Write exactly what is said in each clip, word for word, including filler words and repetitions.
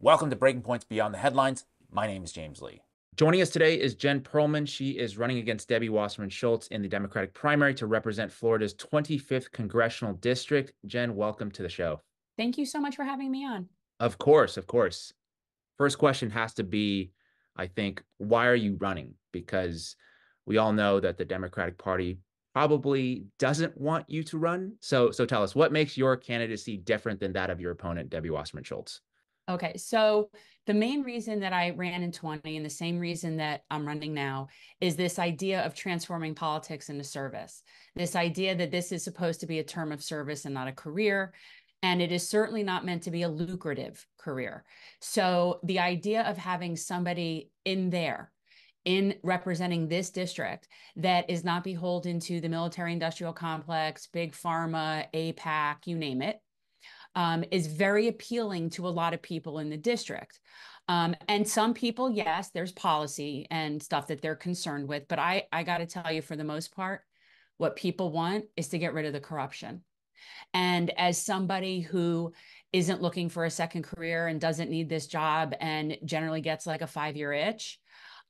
Welcome to Breaking Points Beyond the Headlines. My name is James Lee. Joining us today is Jen Perlman. She is running against Debbie Wasserman Schultz in the Democratic primary to represent Florida's twenty-fifth Congressional District. Jen, welcome to the show. Thank you so much for having me on. Of course, of course. First question has to be, I think, why are you running? Because we all know that the Democratic Party probably doesn't want you to run. So, so tell us, what makes your candidacy different than that of your opponent, Debbie Wasserman Schultz? Okay, so the main reason that I ran in twenty and the same reason that I'm running now is this idea of transforming politics into service. This idea that this is supposed to be a term of service and not a career, and it is certainly not meant to be a lucrative career. So the idea of having somebody in there, in representing this district, that is not beholden to the military-industrial complex, big pharma, AIPAC, you name it, Um, is very appealing to a lot of people in the district. Um, and some people, yes, there's policy and stuff that they're concerned with. But I, I got to tell you, for the most part, what people want is to get rid of the corruption. And as somebody who isn't looking for a second career and doesn't need this job and generally gets like a five-year itch,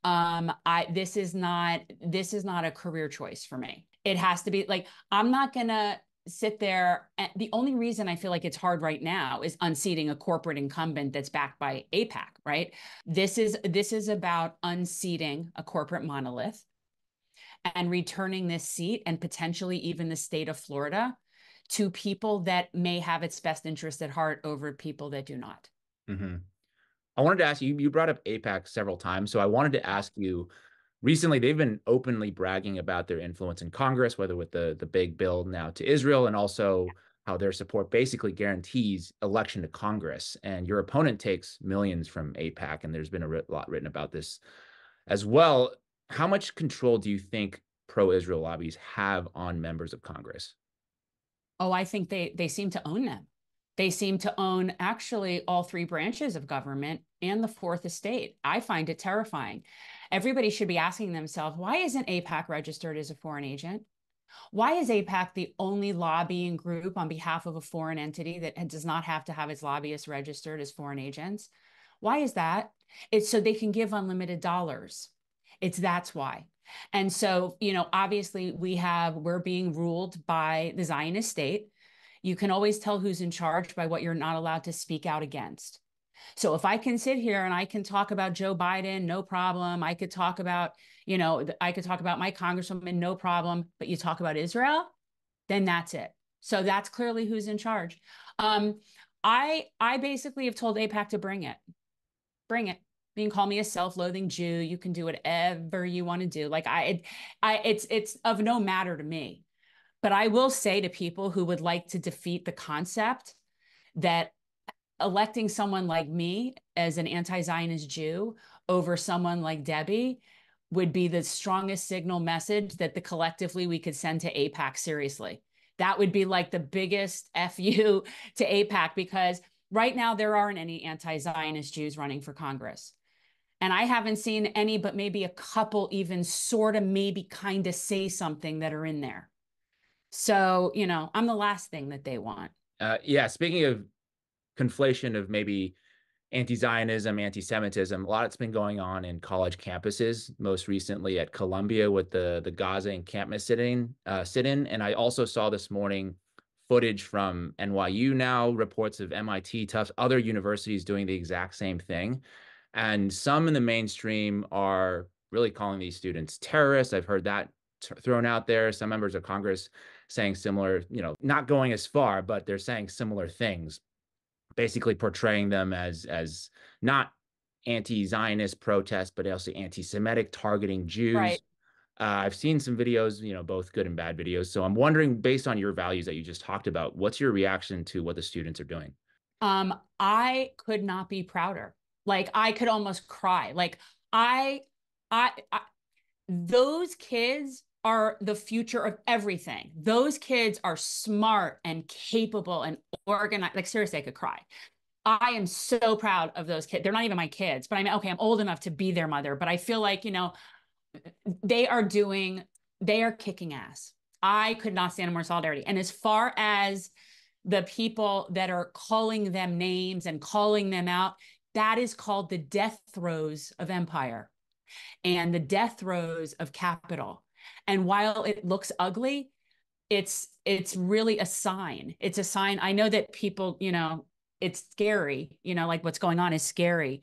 um, I this is not this is not a career choice for me. It has to be like, I'm not going to sit there. And the only reason I feel like it's hard right now is unseating a corporate incumbent that's backed by AIPAC, right? This is, this is about unseating a corporate monolith and returning this seat and potentially even the state of Florida to people that may have its best interest at heart over people that do not. Mm-hmm. I wanted to ask you, you brought up AIPAC several times. So I wanted to ask you, recently, they've been openly bragging about their influence in Congress, whether with the, the big bill now to Israel, and also how their support basically guarantees election to Congress. And your opponent takes millions from AIPAC, and there's been a lot written about this as well. How much control do you think pro-Israel lobbies have on members of Congress? Oh, I think they, they seem to own them. They seem to own actually all three branches of government and the fourth estate. I find it terrifying. Everybody should be asking themselves, why isn't AIPAC registered as a foreign agent? Why is AIPAC the only lobbying group on behalf of a foreign entity that does not have to have its lobbyists registered as foreign agents? Why is that? It's so they can give unlimited dollars. It's that's why. And so, you know, obviously we have, we're being ruled by the Zionist state. You can always tell who's in charge by what you're not allowed to speak out against. So if I can sit here and I can talk about Joe Biden, no problem. I could talk about, you know, I could talk about my congresswoman, no problem. But you talk about Israel, then that's it. So that's clearly who's in charge. Um, I I basically have told AIPAC to bring it. Bring it. You can call me a self-loathing Jew. You can do whatever you want to do. Like I, it, I, it's it's of no matter to me. But I will say to people who would like to defeat the concept that electing someone like me as an anti-Zionist Jew over someone like Debbie would be the strongest signal message that the collectively we could send to AIPAC seriously. That would be like the biggest F U to AIPAC, because right now there aren't any anti-Zionist Jews running for Congress. And I haven't seen any, but maybe a couple even sort of maybe kind of say something that are in there. So, you know, I'm the last thing that they want. Uh, yeah. Speaking of conflation of maybe anti-Zionism, anti-Semitism, a lot that's been going on in college campuses, most recently at Columbia with the, the Gaza encampment sit-in, uh, sit-in. And I also saw this morning footage from N Y U now, reports of M I T, Tufts, other universities doing the exact same thing. And some in the mainstream are really calling these students terrorists. I've heard that thrown out there. Some members of Congress saying similar, you know, not going as far, but they're saying similar things, basically portraying them as, as not anti-Zionist protests, but also anti-Semitic, targeting Jews. Right. Uh, I've seen some videos, you know, both good and bad videos. So I'm wondering, based on your values that you just talked about, what's your reaction to what the students are doing? Um, I could not be prouder. Like, I could almost cry. Like, I, I, I those kids are the future of everything. Those kids are smart and capable and organized. Like, seriously, I could cry. I am so proud of those kids. They're not even my kids, but I mean, okay, I'm old enough to be their mother, but I feel like, you know, they are doing, they are kicking ass. I could not stand more solidarity. And as far as the people that are calling them names and calling them out, That is called the death throes of empire and the death throes of capital. And while it looks ugly, it's it's really a sign. It's a sign. I know that people, you know, it's scary, you know, like what's going on is scary.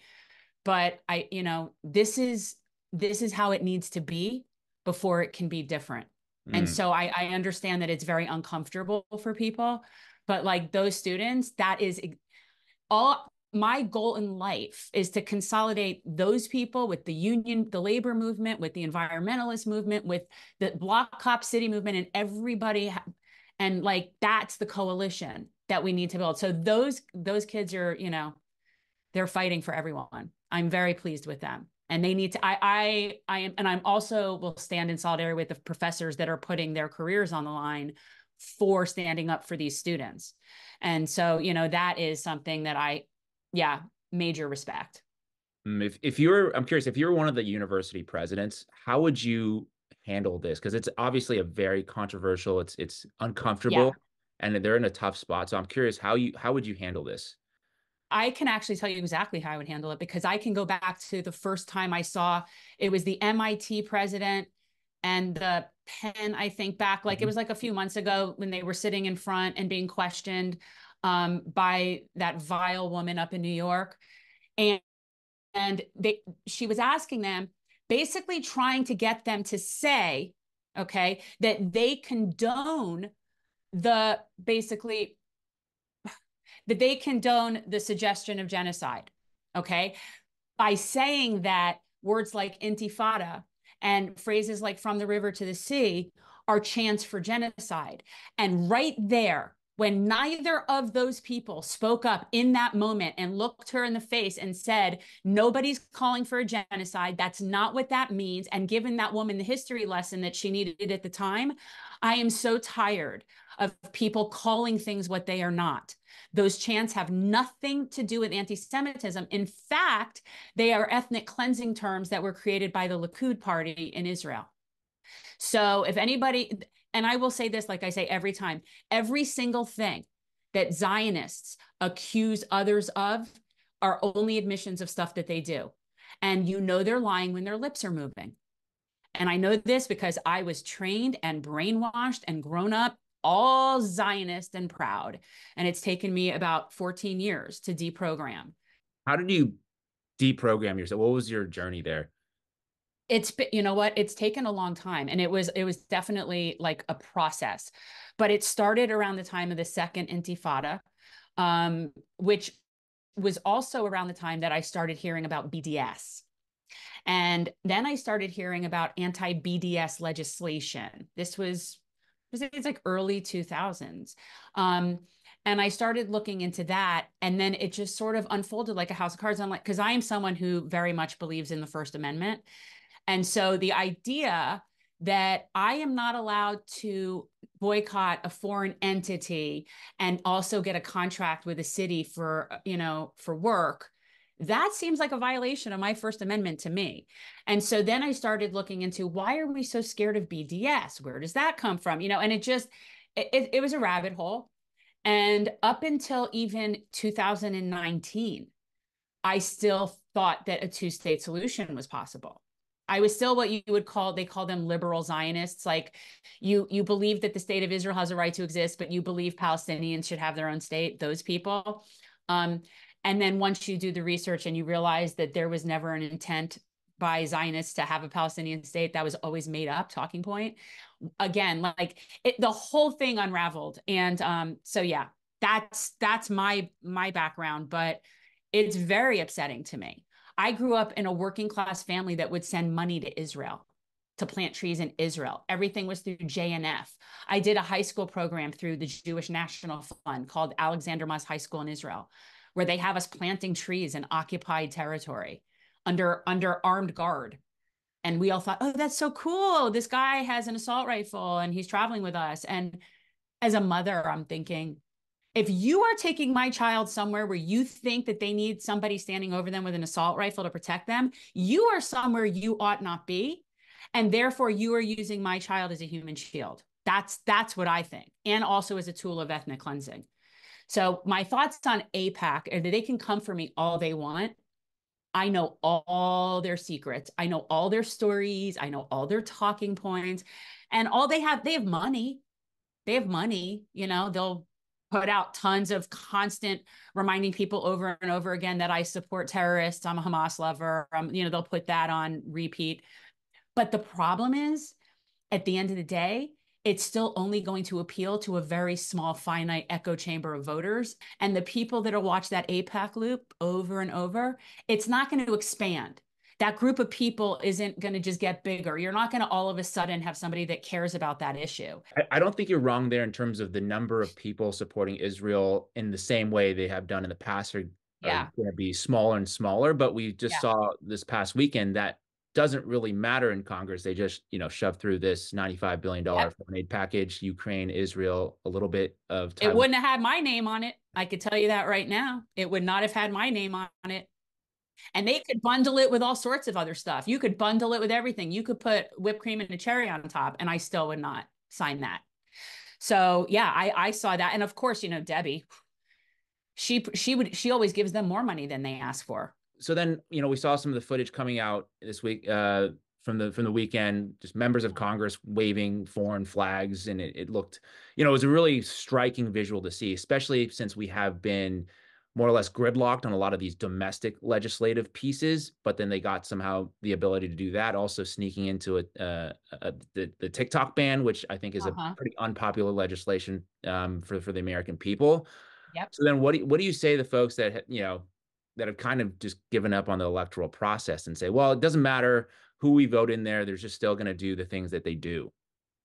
But I, you know, this is this is how it needs to be before it can be different. Mm. And so I, I understand that it's very uncomfortable for people. But like those students, that is all my goal in life is to consolidate those people with the union, the labor movement, with the environmentalist movement, with the Block Cop City movement and everybody. And like, that's the coalition that we need to build. So those, those kids are, you know, they're fighting for everyone. I'm very pleased with them. And they need to, I, I, I am, and I'm also will stand in solidarity with the professors that are putting their careers on the line for standing up for these students. And so, you know, that is something that I, yeah, major respect. If, if you're, I'm curious, if you're one of the university presidents, how would you handle this? Because it's obviously a very controversial, it's, it's uncomfortable, yeah. and they're in a tough spot. So I'm curious, how you, how would you handle this? I can actually tell you exactly how I would handle it, because I can go back to the first time I saw, it was the M I T president and the Penn, I think back, like mm-hmm. it was like a few months ago when they were sitting in front and being questioned um, by that vile woman up in New York. And, and they, she was asking them, basically trying to get them to say, okay, that they condone the basically that they condone the suggestion of genocide, okay? By saying that words like Intifada and phrases like from the river to the sea are chants for genocide. And right there, when neither of those people spoke up in that moment and looked her in the face and said, nobody's calling for a genocide, that's not what that means, and given that woman the history lesson that she needed at the time, I am so tired of people calling things what they are not. Those chants have nothing to do with anti-Semitism. In fact, they are ethnic cleansing terms that were created by the Likud party in Israel. So if anybody, and I will say this, like I say every time, every single thing that Zionists accuse others of are only admissions of stuff that they do. And you know they're lying when their lips are moving. And I know this because I was trained and brainwashed and grown up all Zionist and proud. And it's taken me about fourteen years to deprogram. How did you deprogram yourself? What was your journey there? It's been, you know what, it's taken a long time. And it was, it was definitely like a process, but it started around the time of the second Intifada, um, which was also around the time that I started hearing about B D S. And then I started hearing about anti-B D S legislation. This was, it's like early two thousands. Um, and I started looking into that. And then it just sort of unfolded like a house of cards. I'm like, because I am someone who very much believes in the First Amendment. And so the idea that I am not allowed to boycott a foreign entity and also get a contract with a city for, you know, for work, that seems like a violation of my First Amendment to me. And so then I started looking into, why are we so scared of B D S? Where does that come from? You know, and it just, it, it was a rabbit hole. And up until even two thousand nineteen, I still thought that a two-state solution was possible. I was still what you would call, they call them liberal Zionists. Like you, you believe that the state of Israel has a right to exist, but you believe Palestinians should have their own state, those people. Um, And then once you do the research and you realize that there was never an intent by Zionists to have a Palestinian state, that was always made up talking point. Again, like it, the whole thing unraveled. And um, so, yeah, that's that's my my background, but it's very upsetting to me. I grew up in a working class family that would send money to Israel to plant trees in Israel. Everything was through J N F. I did a high school program through the Jewish National Fund called Alexander Moss High School in Israel, where they have us planting trees in occupied territory under, under armed guard. And we all thought, oh, that's so cool. This guy has an assault rifle and he's traveling with us. And as a mother, I'm thinking, if you are taking my child somewhere where you think that they need somebody standing over them with an assault rifle to protect them, you are somewhere you ought not be. And therefore you are using my child as a human shield. That's, that's what I think. And also as a tool of ethnic cleansing. So my thoughts on AIPAC are that they can come for me all they want. I know all their secrets. I know all their stories. I know all their talking points, and all they have, they have money. They have money, you know, they'll put out tons of constant reminding people over and over again that I support terrorists. I'm a Hamas lover. I'm, you know, they'll put that on repeat. But the problem is, at the end of the day, it's still only going to appeal to a very small, finite echo chamber of voters. And the people that will watch that AIPAC loop over and over, it's not going to expand. That group of people isn't going to just get bigger. You're not going to all of a sudden have somebody that cares about that issue. I don't think you're wrong there in terms of the number of people supporting Israel in the same way they have done in the past are, yeah. are going to be smaller and smaller. But we just yeah. saw this past weekend that doesn't really matter in Congress. They just, you know, shoved through this ninety-five billion dollars yep. foreign aid package, Ukraine, Israel, a little bit of Taiwan. It wouldn't have had my name on it. I could tell you that right now. It would not have had my name on it. And they could bundle it with all sorts of other stuff. You could bundle it with everything. You could put whipped cream and a cherry on top, and I still would not sign that. So yeah, I, I saw that. And of course, you know, Debbie, she, she would, she always gives them more money than they ask for. So then, you know, we saw some of the footage coming out this week uh, from the, from the weekend, just members of Congress waving foreign flags. And it, it looked, you know, it was a really striking visual to see, especially since we have been more or less gridlocked on a lot of these domestic legislative pieces, but then they got somehow the ability to do that, also sneaking into a, uh, a, the, the TikTok ban, which I think is uh-huh. a pretty unpopular legislation um, for, for the American people. Yep. So then what do, what do you say to the folks that, you know, that have kind of just given up on the electoral process and say, well, it doesn't matter who we vote in there, they're just still going to do the things that they do?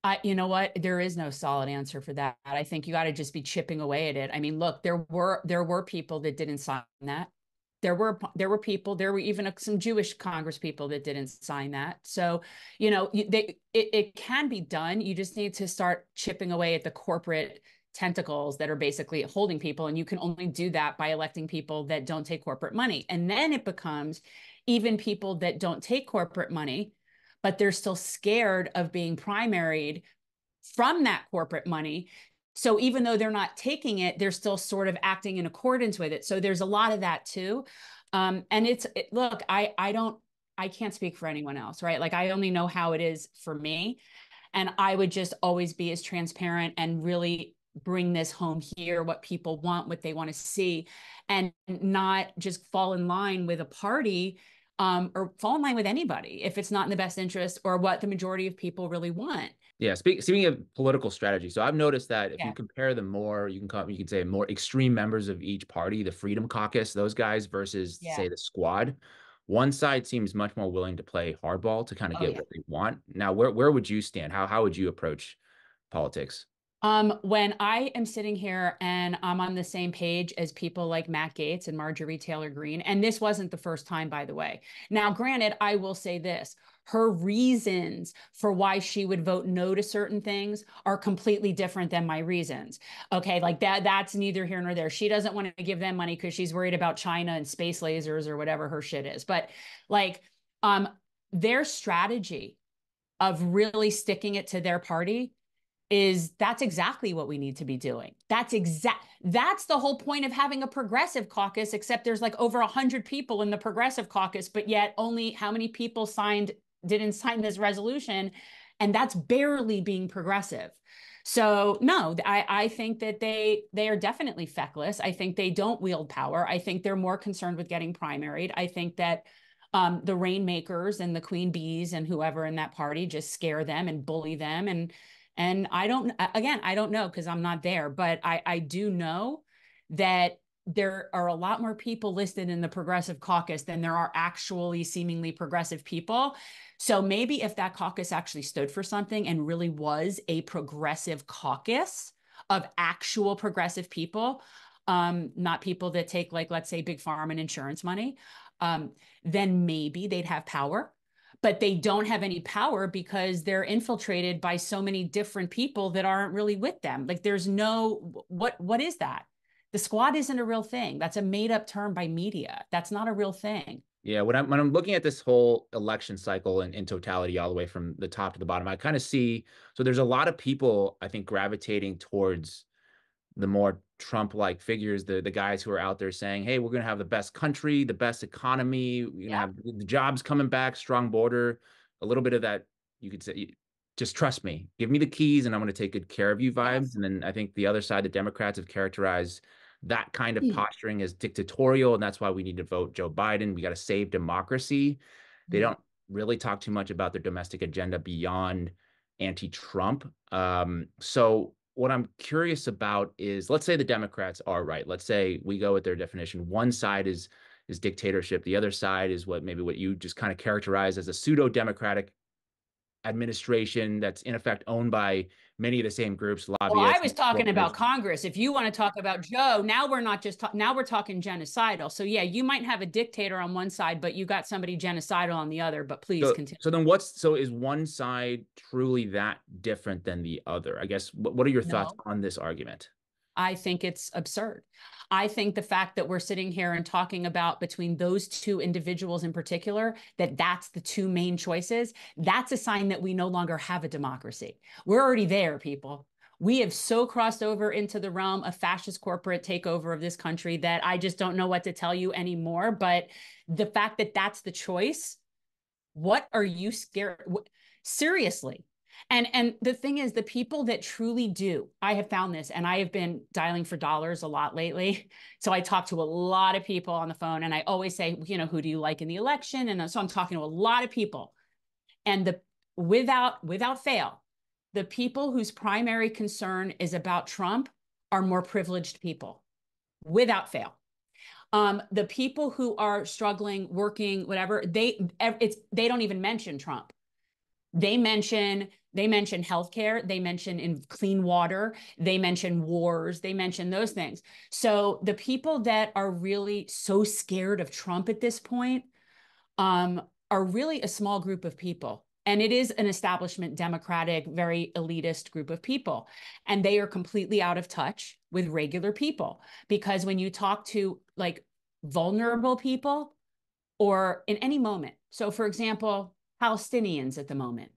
I, you know what? There is no solid answer for that. I think you got to just be chipping away at it. I mean, look, there were there were people that didn't sign that. There were there were people. There were even some Jewish Congress people that didn't sign that. So, you know, they, it it can be done. You just need to start chipping away at the corporate tentacles that are basically holding people, and you can only do that by electing people that don't take corporate money. And then it becomes even people that don't take corporate money, but they're still scared of being primaried from that corporate money. So even though they're not taking it, they're still sort of acting in accordance with it. So there's a lot of that too. Um, and it's, it, look, I, I don't, I can't speak for anyone else, right? Like, I only know how it is for me. And I would just always be as transparent and really bring this home here, what people want, what they want to see, and not just fall in line with a party Um, or fall in line with anybody if it's not in the best interest or what the majority of people really want. Yeah. Speak, speaking of political strategy, so I've noticed that if yeah. you compare the more, you can call, you can say more extreme members of each party, the Freedom Caucus, those guys versus yeah. say the Squad, one side seems much more willing to play hardball to kind of oh, get yeah. what they want. Now, where where would you stand? How how would you approach politics? Um, when I am sitting here and I'm on the same page as people like Matt Gaetz and Marjorie Taylor Greene, and this wasn't the first time, by the way. Now, granted, I will say this, her reasons for why she would vote no to certain things are completely different than my reasons. Okay, like that, that's neither here nor there. She doesn't want to give them money because she's worried about China and space lasers or whatever her shit is. But like um, their strategy of really sticking it to their party is that's exactly what we need to be doing. That's exact. That's the whole point of having a progressive caucus, except there's like over a hundred people in the progressive caucus, but yet only how many people signed, didn't sign this resolution. And that's barely being progressive. So no, I, I think that they, they are definitely feckless. I think they don't wield power. I think they're more concerned with getting primaried. I think that um, the rainmakers and the queen bees and whoever in that party just scare them and bully them. And And I don't, again, I don't know because I'm not there, but I, I do know that there are a lot more people listed in the progressive caucus than there are actually seemingly progressive people. So maybe if that caucus actually stood for something and really was a progressive caucus of actual progressive people, um, not people that take like, let's say, big pharma and insurance money, um, then maybe they'd have power. But they don't have any power because they're infiltrated by so many different people that aren't really with them. Like there's no, what, what is that? The Squad isn't a real thing. That's a made up term by media. That's not a real thing. Yeah. When I'm, when I'm looking at this whole election cycle and in, in totality, all the way from the top to the bottom, I kind of see, so there's a lot of people, I think, gravitating towards the more Trump-like figures, the, the guys who are out there saying, hey, we're going to have the best country, the best economy, we're going to yeah. have the jobs coming back, strong border, a little bit of that, you could say, just trust me, give me the keys and I'm going to take good care of you vibes. Yes. And then I think the other side, the Democrats have characterized that kind of mm. posturing as dictatorial. And that's why we need to vote Joe Biden. We got to save democracy. They mm. don't really talk too much about their domestic agenda beyond anti-Trump. Um, so what I'm curious about is, let's say the Democrats are right. Let's say we go with their definition. One side is is dictatorship. The other side is what maybe what you just kind of characterize as a pseudo-democratic administration that's in effect owned by many of the same groups. Lobbyists. Well, I was talking about Congress. If you want to talk about Joe, now we're not just talking, now we're talking genocidal. So yeah, you might have a dictator on one side, but you got somebody genocidal on the other, but please so, continue. So then what's, so is one side truly that different than the other? I guess, what, what are your no. thoughts on this argument? I think it's absurd. I think the fact that we're sitting here and talking about between those two individuals in particular, that that's the two main choices, that's a sign that we no longer have a democracy. We're already there, people. We have so crossed over into the realm of fascist corporate takeover of this country that I just don't know what to tell you anymore. But the fact that that's the choice, what are you scared? Seriously. And and the thing is, the people that truly do, I have found this, and I have been dialing for dollars a lot lately. So I talk to a lot of people on the phone, and I always say, you know, who do you like in the election? And so I'm talking to a lot of people. And the without without fail, the people whose primary concern is about Trump are more privileged people, without fail. Um, the people who are struggling, working, whatever, they it's they don't even mention Trump. They mention they mention healthcare, they mention in clean water, they mention wars, they mention those things. So the people that are really so scared of Trump at this point um, are really a small group of people. And it is an establishment, democratic, very elitist group of people. And they are completely out of touch with regular people. Because when you talk to like vulnerable people or in any moment, so for example, Palestinians at the moment.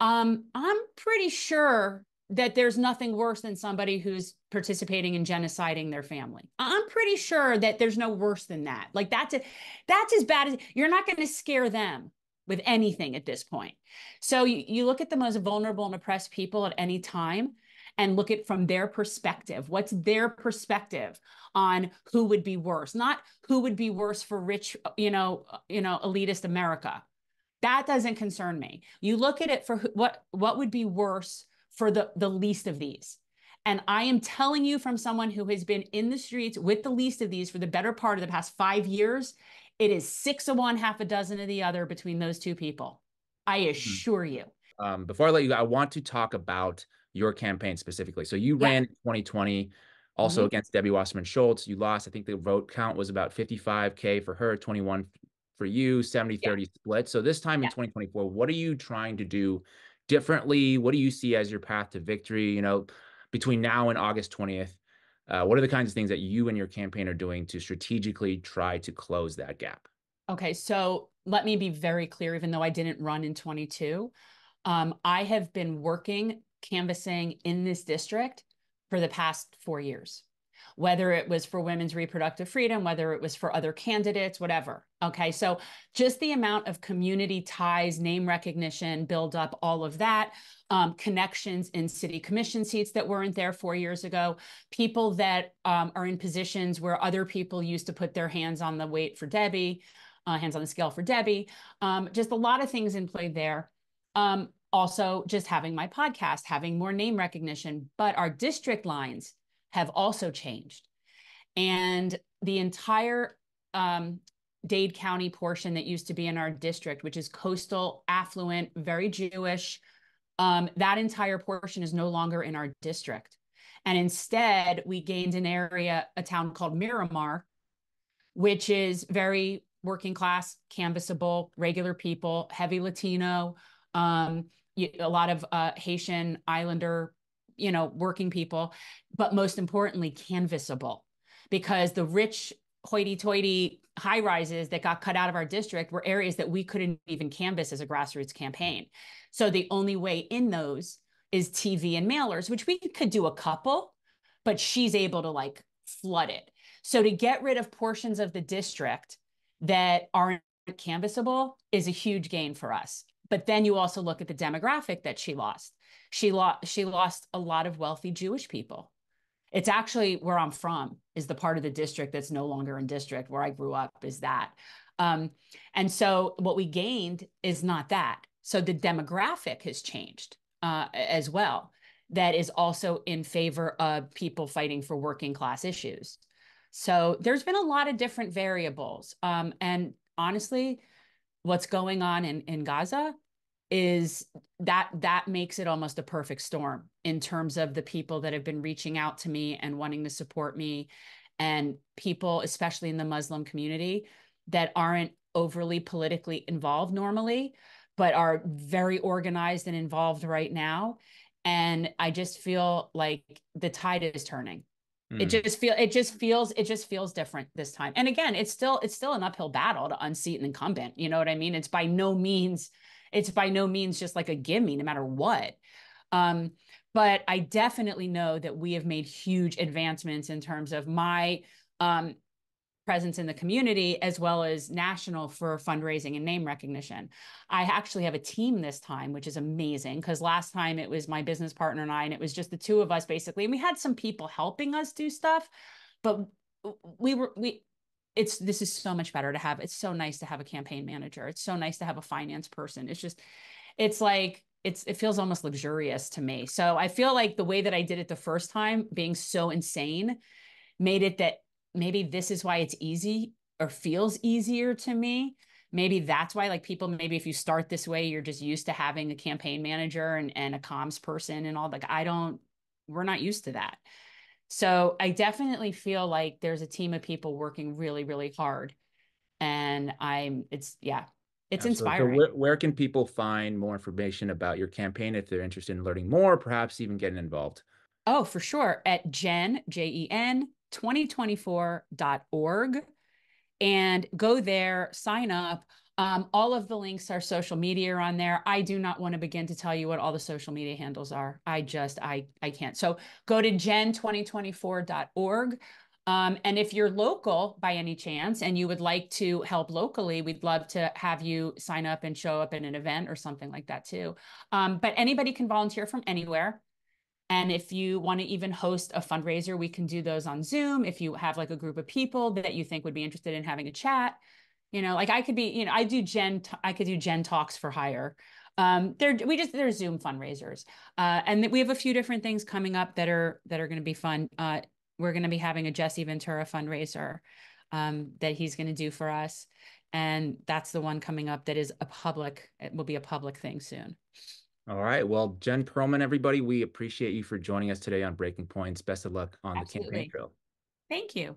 Um, I'm pretty sure that there's nothing worse than somebody who's participating in genociding their family. I'm pretty sure that there's no worse than that. Like that's a, that's as bad as, you're not going to scare them with anything at this point. So you, you look at the most vulnerable and oppressed people at any time and look at from their perspective. What's their perspective on who would be worse? Not who would be worse for rich, you know, you know, elitist America. That doesn't concern me. You look at it for who, what what would be worse for the, the least of these. And I am telling you from someone who has been in the streets with the least of these for the better part of the past five years, it is six of one, half a dozen of the other between those two people. I assure you. Um, before I let you go, I want to talk about your campaign specifically. So you yeah. ran in twenty twenty also mm-hmm. against Debbie Wasserman Schultz. You lost, I think the vote count was about fifty-five K for her, twenty-one for you, seventy thirty yeah. split. So this time yeah. in twenty twenty-four, what are you trying to do differently? What do you see as your path to victory? You know, between now and August twentieth, uh, what are the kinds of things that you and your campaign are doing to strategically try to close that gap? Okay, so let me be very clear, even though I didn't run in twenty-two, um, I have been working, canvassing in this district for the past four years. Whether it was for women's reproductive freedom, whether it was for other candidates, whatever. Okay, so just the amount of community ties, name recognition, build up, all of that, um, connections in city commission seats that weren't there four years ago, people that um, are in positions where other people used to put their hands on the weight for Debbie, uh, hands on the scale for Debbie, um, just a lot of things in play there. Um, also, just having my podcast, having more name recognition, but our district lines have also changed. And the entire um, Dade County portion that used to be in our district, which is coastal, affluent, very Jewish, um, that entire portion is no longer in our district. And instead, we gained an area, a town called Miramar, which is very working class, canvassable, regular people, heavy Latino, um, a lot of uh, Haitian, Islander, you know, working people, but most importantly, canvassable, because the rich hoity-toity high rises that got cut out of our district were areas that we couldn't even canvass as a grassroots campaign. So the only way in those is T V and mailers, which we could do a couple, but she's able to like flood it. So to get rid of portions of the district that aren't canvassable is a huge gain for us. But then you also look at the demographic that she lost. She lost, she lost a lot of wealthy Jewish people. It's actually where I'm from is the part of the district that's no longer in district where I grew up is that. Um, and so what we gained is not that. So the demographic has changed uh, as well. That is also in favor of people fighting for working class issues. So there's been a lot of different variables. Um, and honestly, what's going on in, in Gaza is that that makes it almost a perfect storm in terms of the people that have been reaching out to me and wanting to support me, and people, especially in the Muslim community, that aren't overly politically involved normally, but are very organized and involved right now. And I just feel like the tide is turning. Mm. It just feel it just feels it just feels different this time. And again, it's still it's still an uphill battle to unseat an incumbent. You know what I mean? It's by no means it's by no means just like a gimme, no matter what. Um, but I definitely know that we have made huge advancements in terms of my um, presence in the community, as well as national for fundraising and name recognition. I actually have a team this time, which is amazing, because last time it was my business partner and I, and it was just the two of us basically. And we had some people helping us do stuff, but we were, we, it's, this is so much better to have. It's so nice to have a campaign manager. It's so nice to have a finance person. It's just, it's like, it's, it feels almost luxurious to me. So I feel like the way that I did it the first time, being so insane, made it that maybe this is why it's easy or feels easier to me. Maybe that's why, like, people, maybe if you start this way, you're just used to having a campaign manager and, and a comms person and all. Like, I don't, we're not used to that. So I definitely feel like there's a team of people working really, really hard. And I'm, it's, yeah, it's yeah, inspiring. So where, where can people find more information about your campaign if they're interested in learning more, perhaps even getting involved? Oh, for sure. At Jen, J E N, twenty twenty-four dot org, and go there, sign up. Um, all of the links, our social media are on there. I do not want to begin to tell you what all the social media handles are. I just, I, I can't. So go to jen twenty twenty-four dot org. Um, and if you're local by any chance, and you would like to help locally, we'd love to have you sign up and show up in an event or something like that too. Um, but anybody can volunteer from anywhere. And if you want to even host a fundraiser, we can do those on Zoom. If you have like a group of people that you think would be interested in having a chat, you know, like I could be, you know, I do Gen, I could do Gen Talks for hire. Um, they're, we just, they're Zoom fundraisers. Uh, and we have a few different things coming up that are, that are going to be fun. Uh, we're going to be having a Jesse Ventura fundraiser um, that he's going to do for us. And that's the one coming up that is a public, it will be a public thing soon. All right. Well, Jen Perlman, everybody, we appreciate you for joining us today on Breaking Points. Best of luck on Absolutely. The campaign trail. Thank you.